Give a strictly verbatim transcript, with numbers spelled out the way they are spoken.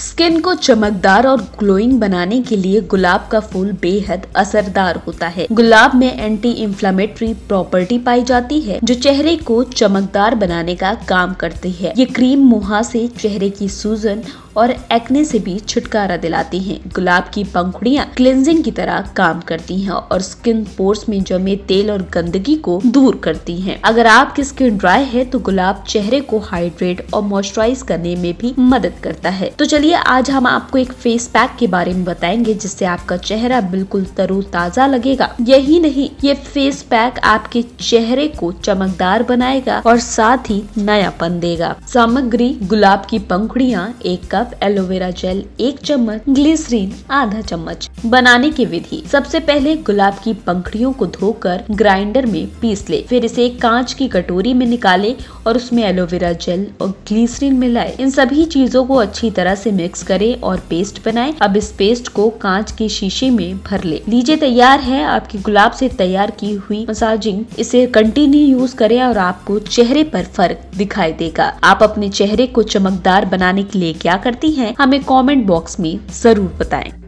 Skin को चमकदार और ग्लोइंग बनाने के लिए गुलाब का फूल बेहद असरदार होता है। गुलाब में एंटी इंफ्लामेटरी प्रॉपर्टी पाई जाती है जो चेहरे को चमकदार बनाने का काम करती है। ये क्रीम मुहां से चेहरे की सूजन और एक्ने से भी छुटकारा दिलाती है। गुलाब की पंखुड़ियाँ क्लिंजिंग की तरह काम करती हैं और स्किन पोर्स में जमे तेल और गंदगी को दूर करती हैं। अगर आपकी स्किन ड्राई है तो गुलाब चेहरे को हाइड्रेट और मॉइस्चराइज करने में भी मदद करता है। तो चलिए आज हम आपको एक फेस पैक के बारे में बताएंगे जिससे आपका चेहरा बिल्कुल तरोताजा लगेगा। यही नहीं, ये फेस पैक आपके चेहरे को चमकदार बनाएगा और साथ ही नयापन देगा। सामग्री: गुलाब की पंखुड़ियाँ एक कप, एलोवेरा जेल एक चम्मच, ग्लिसरीन आधा चम्मच। बनाने की विधि: सबसे पहले गुलाब की पंखुड़ियों को धोकर ग्राइंडर में पीस ले, फिर इसे कांच की कटोरी में निकाले और उसमें एलोवेरा जेल और ग्लिसरीन मिलाए। इन सभी चीजों को अच्छी तरह से मिक्स करें और पेस्ट बनाएं। अब इस पेस्ट को कांच के शीशे में भर ले। लीजिए, तैयार है आपकी गुलाब से तैयार की हुई मसाजिंग। इसे कंटिन्यू यूज करें और आपको चेहरे पर फर्क दिखाई देगा। आप अपने चेहरे को चमकदार बनाने के लिए क्या करती हैं? हमें कमेंट बॉक्स में जरूर बताएं।